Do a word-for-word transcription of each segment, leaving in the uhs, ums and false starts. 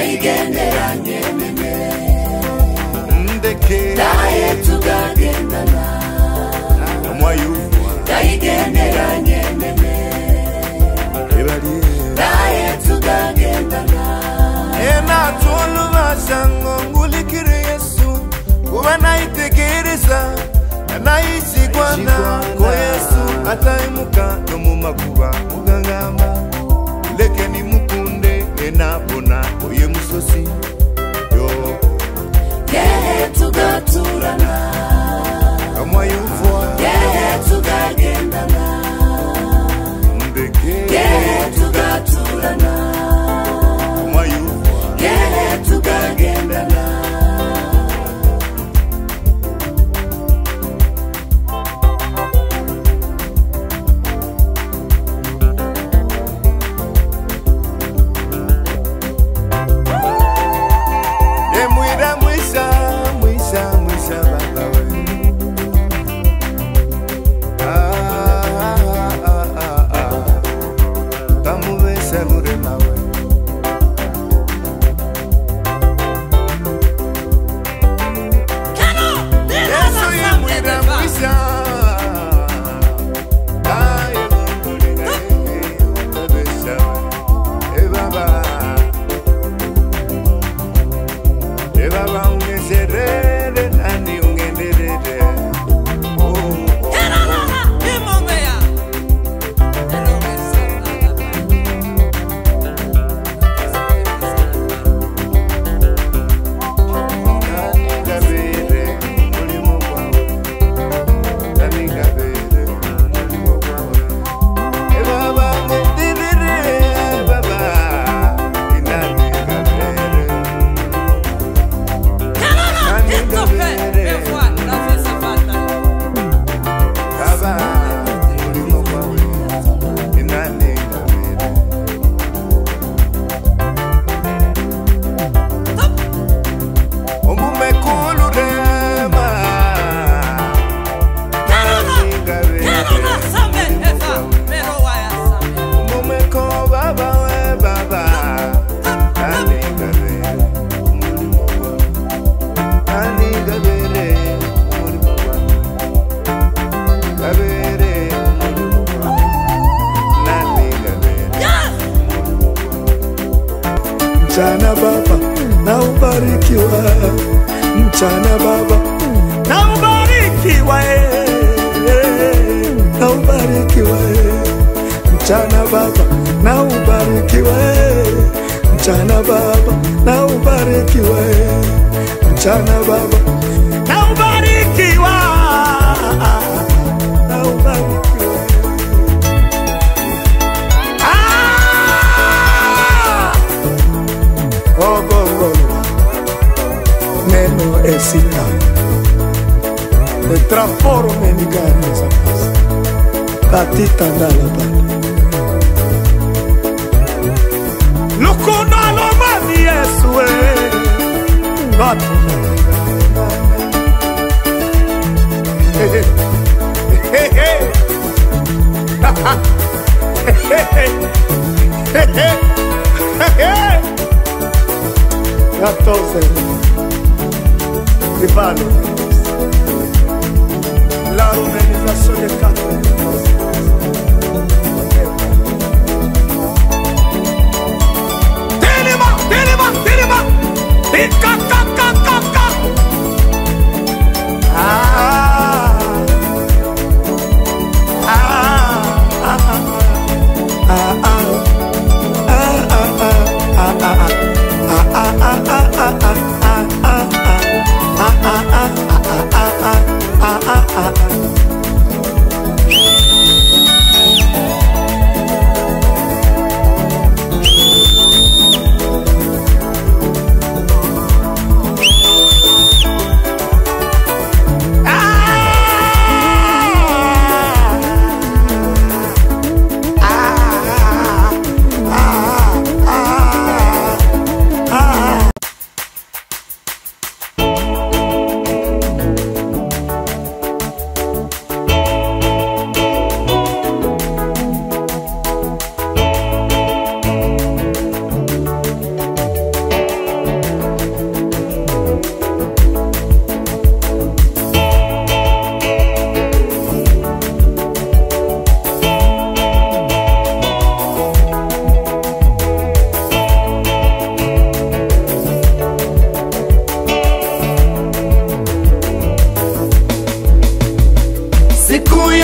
Taigendera Ndeke Tae tukagendana Mwayu Taigendera nyememe Ebali Tae tukagendana Ena tolu vasango ngulikiri Yesu Kuwa naitegereza Naisigwana Kwa Yesu ataimuka Nomu makuwa ugangama Leke ni mukunde Enabona oye musosi Yo Yehe tugaturana Kamwa yuvwa Yehe tugagendana Ndeke Yehe tugaturana Kamwa yuvwa Yehe tugagendana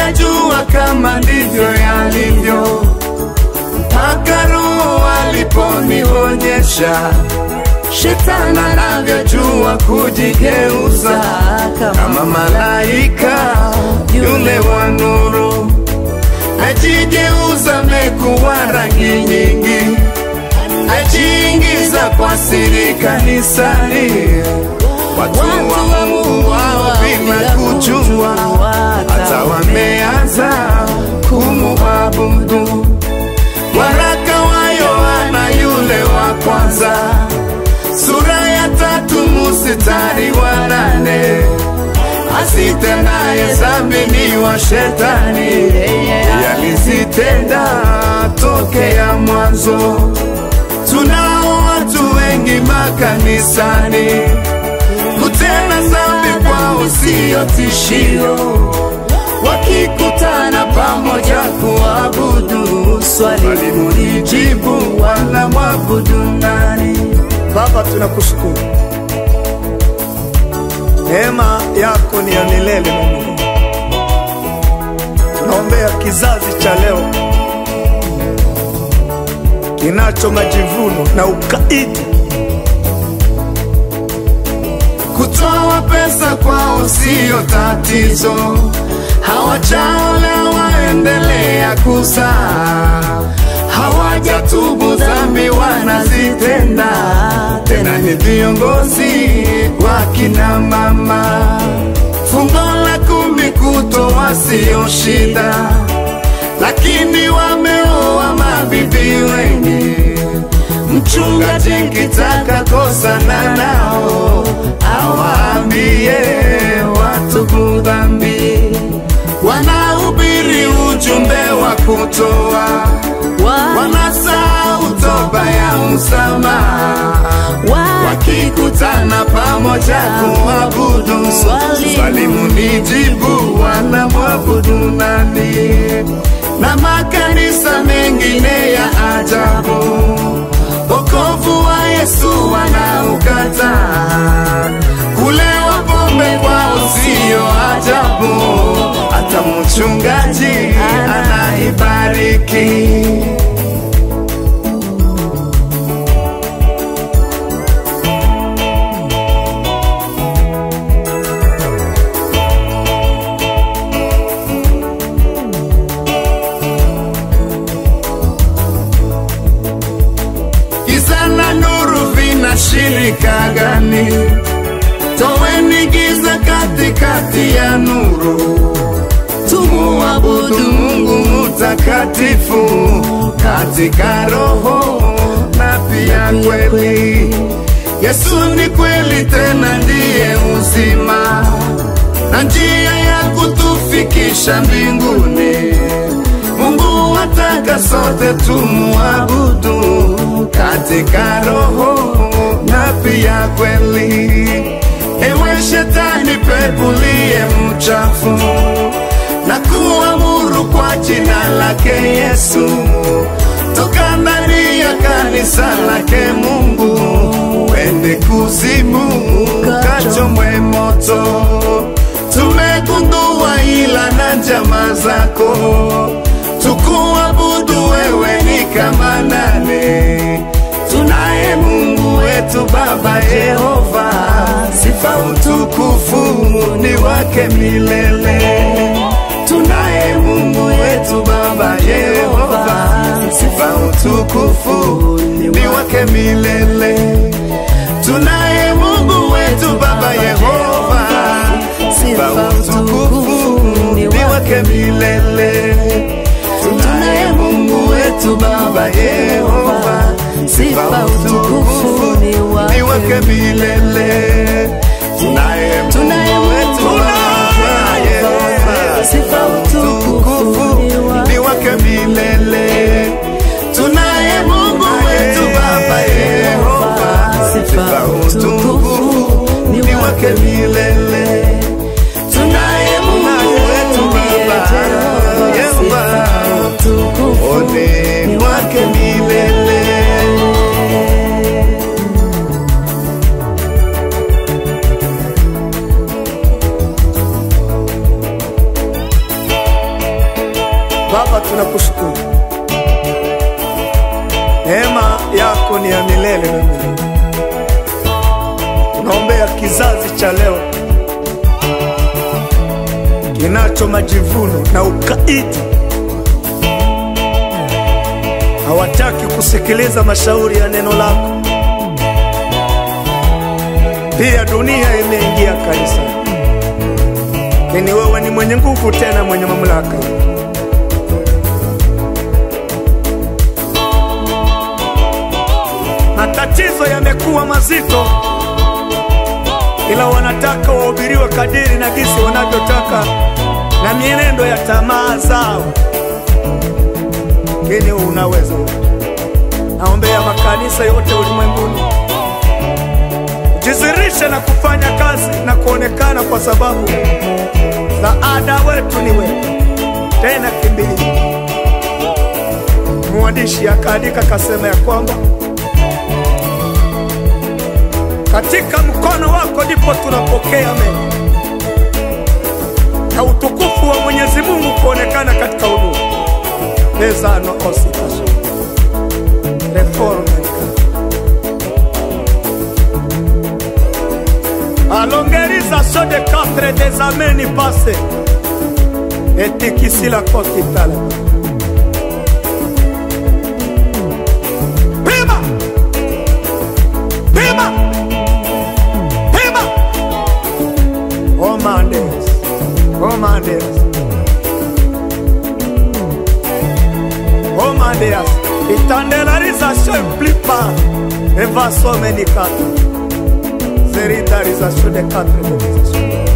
Ninajua kama ndivyo yalivyo, mpaka Roho aliponionyesha Shetani anavyojua kujigeuza, kama malaika yule wa nuru ajigeuza amekuwa rangi nyingi, ajiingiza kwa siri kanisani, watu wameuawa bila kujua, hata wameanza kumwabudu. Waraka wa Yohana yule wa kwanza sura ya tatu mstari wa nane, asitenaye dhambi ni wa Shetani, yalizitenda tokea mwanzo. Tunao watu wengi makanisani, kutenda dhambi kwao sio tishio, wakikutana pamoja kuabudu, swali mulijibu, wanamwabudu nani. Baba, tunakushukuru, neema yako ni ya milele Mungu. Tunaombea kizazi cha leo kinacho majivuno na ukaidi, kutoa pesa kwao sio tatizo, hawajaolewa endelea kuzaa, hawajatubu dhambi wanazitenda, tena ni viongozi wa kina mama. Fungo la kumi kutoa sio shida, lakini wameoa mabibi wengi, mchungaji kitaka kosana nao awaambie watubu dhambi. Wanahubiri ujumbe wa kutoa, wanasahau toba ya msamaha, wakikutana pamoja kuabudu, swali munijibu, wanamwabudu nani. Na makanisa mengine ya ajabu, wokovu wa Yesu wanaukataa, kulewa pombe kwao sio ajabu, hata mchungaji anaibariki. Shirika gani? Toweni giza katikati ya nuru, tumuabudu Mungu mtakatifu katika roho na pia kweli. Yesu ni kweli tena ndiye uzima, na njia ya kutufikisha mbinguni. Mungu ataka sote tumuabudu katika roho na pia kweli. Ewe Shetani pepulie mchafu, na kuamuru kwa jina lake Yesu, toka ndani ya kanisa lake Mungu, wende kuzimu ukachomwe moto. Tumegundua ila na njama zako, tukuabudu wewe ni kama nani, tunaye Mungu wetu Baba Yehova, sifa utukufu ni wake milele. Tunaye Mungu wetu Baba Yehova, sifa utukufu ni wake milele. Tunaye Mungu wetu Baba Yehova, sifa utukufu ni wake milele. Tunaye Mungu wetu Baba Yehova, sifa utukufu ni wake milele. Tunaye Mungu wetu Baba Yehova, sifa utukufu ni wake milele. Tunaye Mungu wetu Baba Yehova, sifa utukufu ni wake milele. Tunaye Mungu wetu Baba Yehova, utukufu ni wake milele. amani ya milele na milele. Tunaombea kizazi cha leo kinacho majivuno na ukaidi, hawataki kusikiliza mashauri ya neno lako. Pia dunia imeingia kanisa. Nini wewe ni mwenye nguvu tena mwenye mamlaka. Matatizo yamekuwa mazito, ila wanataka wahubiriwe kadiri na jinsi wanavyotaka na mienendo ya tamaa zao. Nini unaweza? Naombea makanisa yote ulimwenguni jizirishe na kufanya kazi na kuonekana, kwa sababu saada wetu ni wewe. Tena kimbili mwandishi akaandika kasema ya kwamba katika mkono wako ndipo tunapokea mema na utukufu wa Mwenyezi Mungu kuonekana katika ulimwengu. Nezano ositashi reforma all'organizzazione de quatre des ameni passé et qui si la côte italienne prima prima prima comandes comandes comandes italianizzazione plus pas e va somenica Zeridarisation des quatre organisations.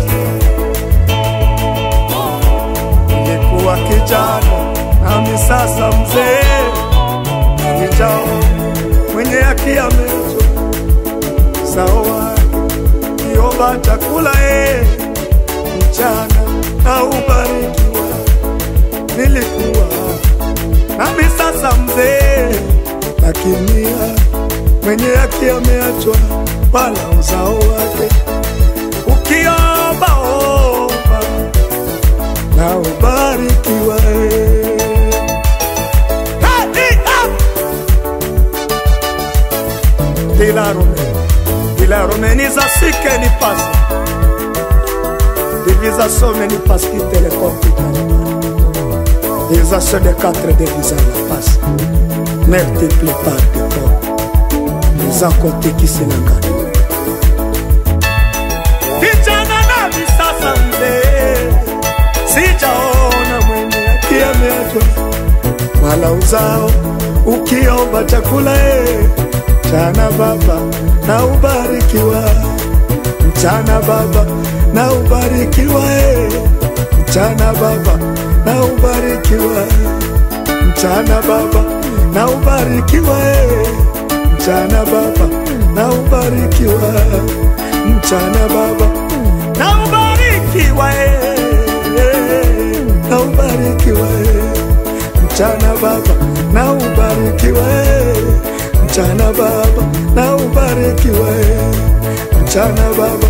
Nilikuwa kijana nami sasa mzee, nijao mwenye haki ya macho sawa niomba chakula eh mchana na ubarikiwa. Nilikuwa nami sasa mzee, lakini mwenye haki ya macho wala uzao wake. Ukiomba omba na ubarikiwa. Dila Romeni, Dila Romeni za sike ni pasi Divisa somme ni pasi ki telekompitali Divisa se de quatre divisa ni pasi multiple par de corps les akote ki se langani. Sijaona mwenye haki ameachwa wala uzao. Ukiomba chakula ee mchana baba na ubarikiwa, mchana baba na ubarikiwa ee mchana baba na ubarikiwa, mchana baba na ubarikiwa ee mchana baba na ubarikiwa, mchana baba na ubarikiwa ee na ubarikiwe, mchana baba na ubarikiwe, mchana baba na ubarikiwe, mchana baba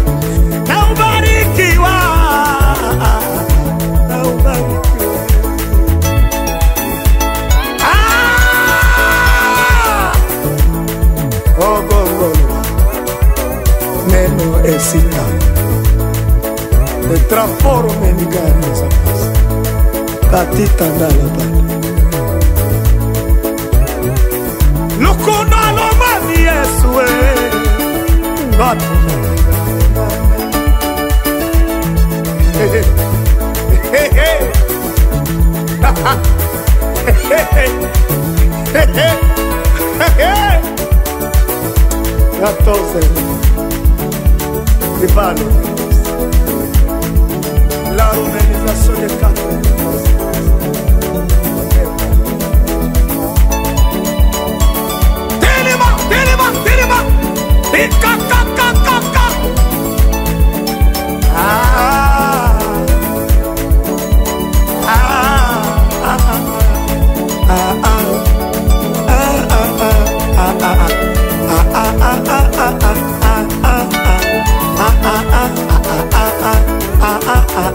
na ubarikiwe, na ubarikiwe. Ah, oh go go, neno esita, le transforme ni garniza. Patita dalla banda lo conalo mani esue bato eh eh eh ha ha eh eh eh quattorze di palo la organizzazione del capo. Ka ka ka ka ka. Ah ah ah ah ah ah ah ah ah ah ah.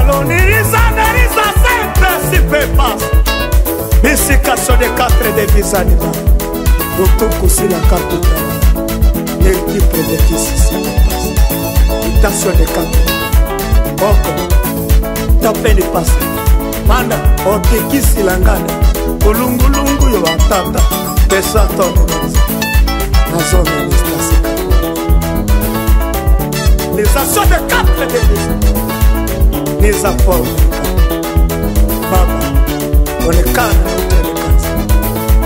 All'unirisa nerisa sempre si pepas Messicasso de catre de visanima Rotoku si la caputa Nel kipre de fisi si pepas Itasio de catre Oko Tapeni pasa Manda oteki silangana Kulungulungu yo atata Pesato mwenza Nazone nistasika Nisasio de catre de visanima Nisa Paul, Baba, on the car,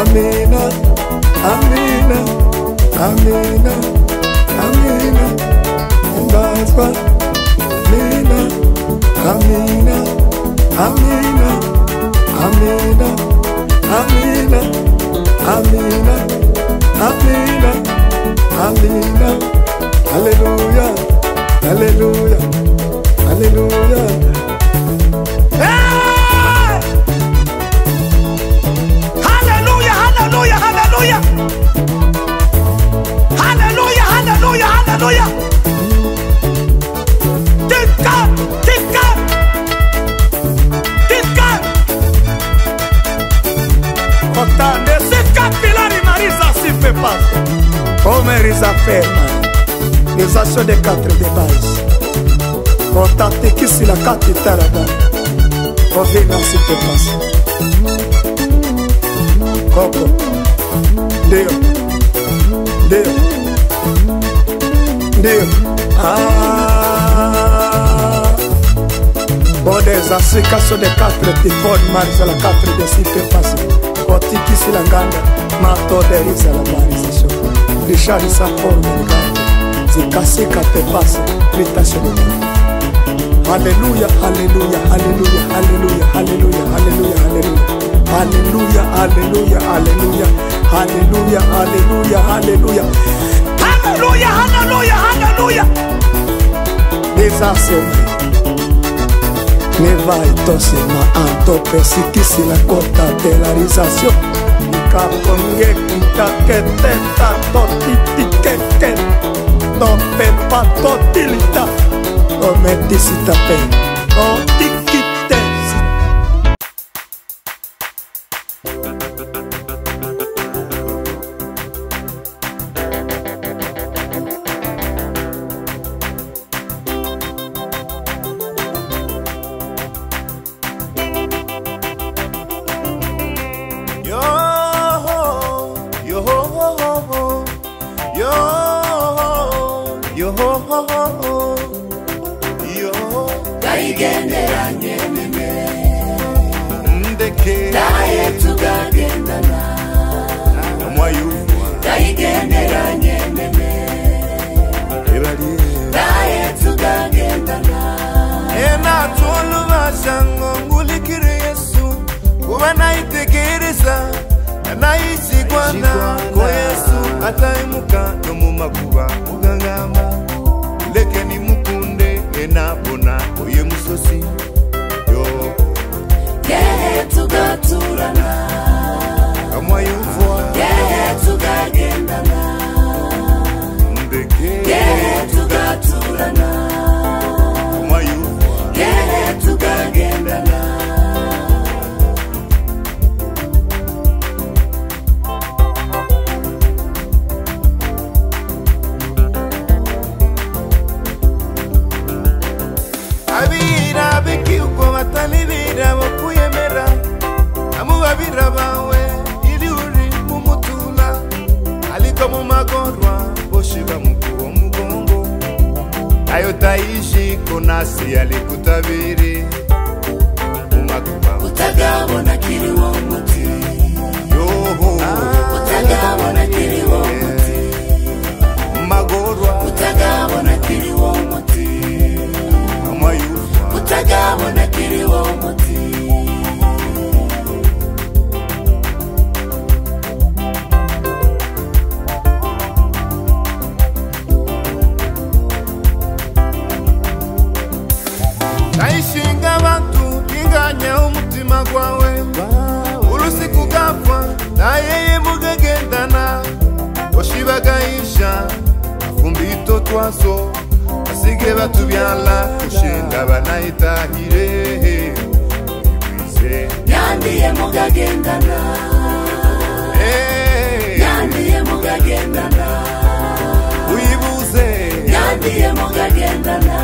Amina, Amina, Amina, Amina, Mbazwa, Amina, Amina, Amina, Amina, Amina, Amina, Amina, Amina, Hallelujah, Hallelujah, Hallelujah. Hallelujah! Thank God! Thank God! Thank God! Otande se capilari marisa si fait pas. Omerisa ferma. Les actions de quatre débases. Otande qui si la carte taraba. Ovina si fait pas. Coco. Deo. Deo. Ah, bon des associations de quatre qui font marcher la quatre des six passés. Côté qui s'y l'engage, mato des risques à la marisation. Richard sa forme de c'est cassé quatre passés. Rétation. Alléluia, alléluia, alléluia, alléluia, alléluia, alléluia, alléluia, alléluia, alléluia, alléluia, alléluia, alléluia. Hallelujah, hallelujah, hallelujah. Désastre. Ne va y tosser ma anto persique si la cota de la réalisation. Capongue quinta que tenta totitique. Non fait pas totilita. On met ici ta peine. On tiquites. Utagabona kiri womuti kwawe Ulusi kukafwa na yeye muge gendana Oshiba gaisha Fumbito twaso Asige batu byala Kushinda banayitahire Ibwize Yandiye muge gendana Yandiye muge gendana Uyibuze Yandiye muge gendana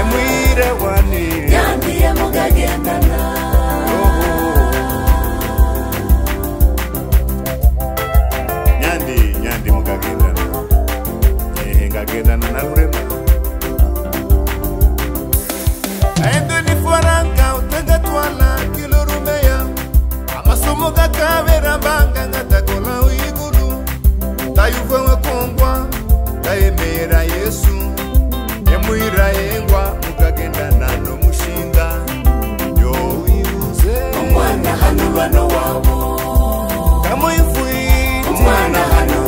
Emwire wani Yandiye muge gendana Gagenda na nalurema Aendo nifuaranka utega tuwala kilurumea Amasumu kakavera banga ngatakola uiguru Tayuvewe kongwa, tayemeera yesu Emuira engwa mukagenda nano mushinda Yo uiuze Omwana hanu wano wawo Kamu ifui Omwana hanu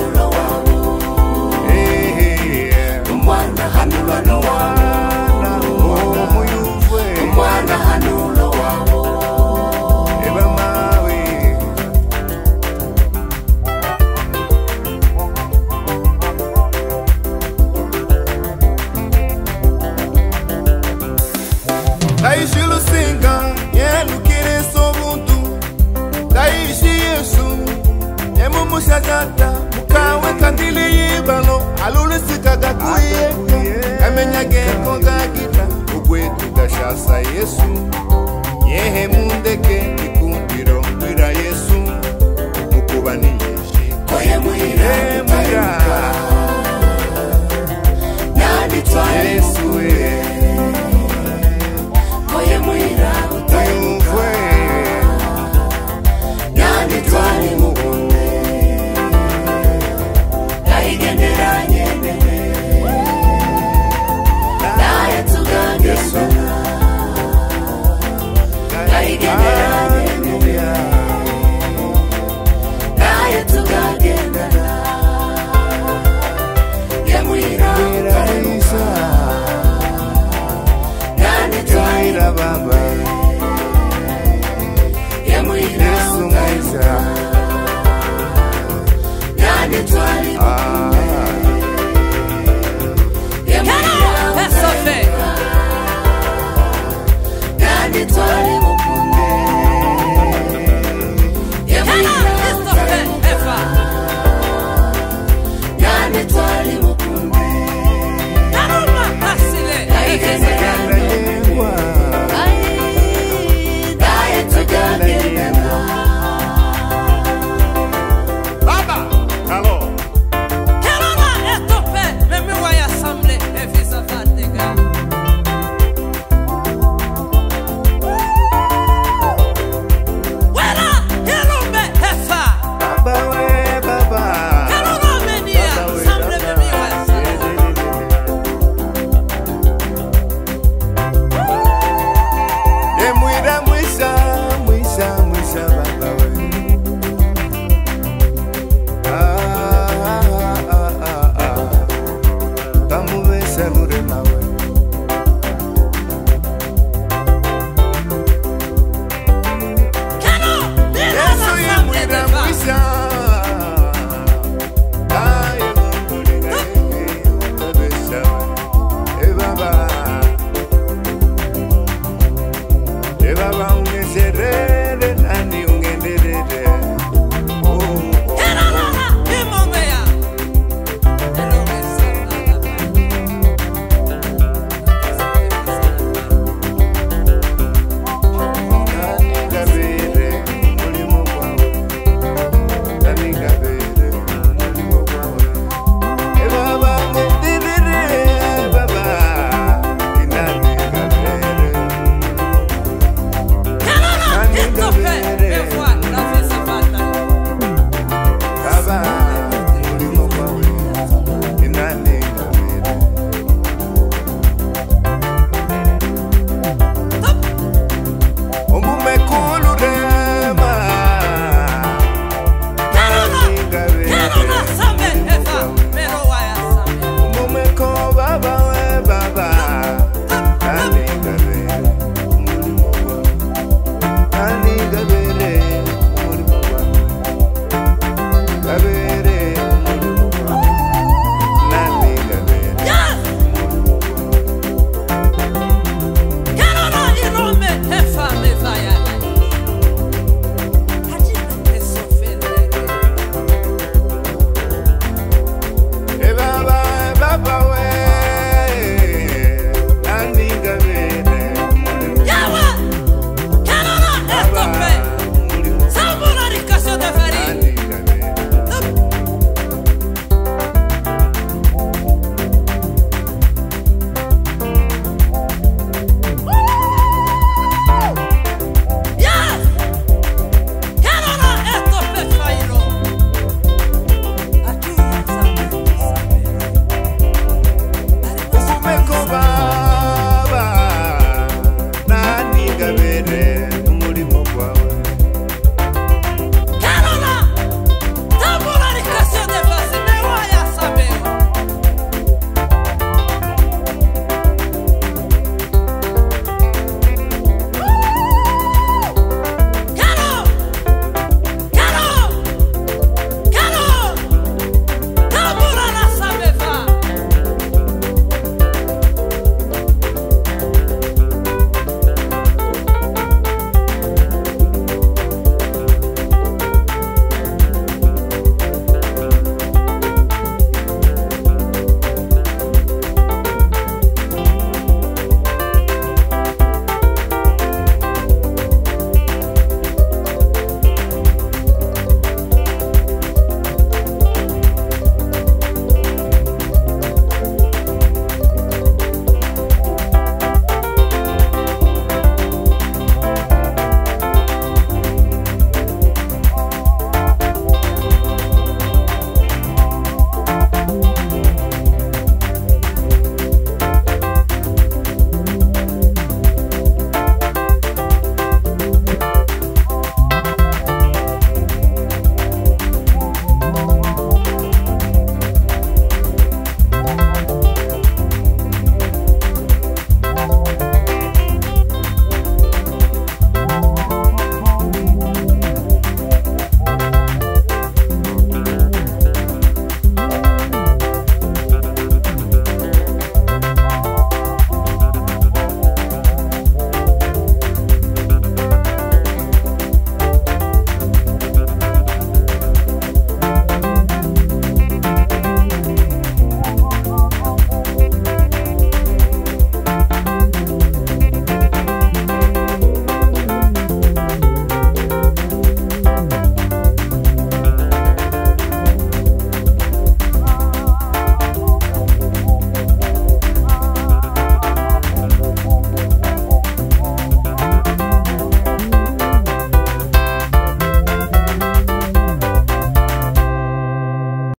Mwana hanula wawo Eba mawe Taishi lusinga Yelu kire sobuntu Taishi yesu Yemu mushajata Mukawe kandili yibalo Alulisika gakuye Menyage konga gita Ugwetu gashasa yesu Yehe mundeke Ikundiro mwira yesu Mukubani yeshi Koye mwira mutarinka Nani twa yesu Koye mwira mutarinka Nani twa nimukunde Naigendera nyende Yesu Hallelujah Naye tugagenda Yemwira Yesu Nani twaira baba Yemwira Yesu Nani twaira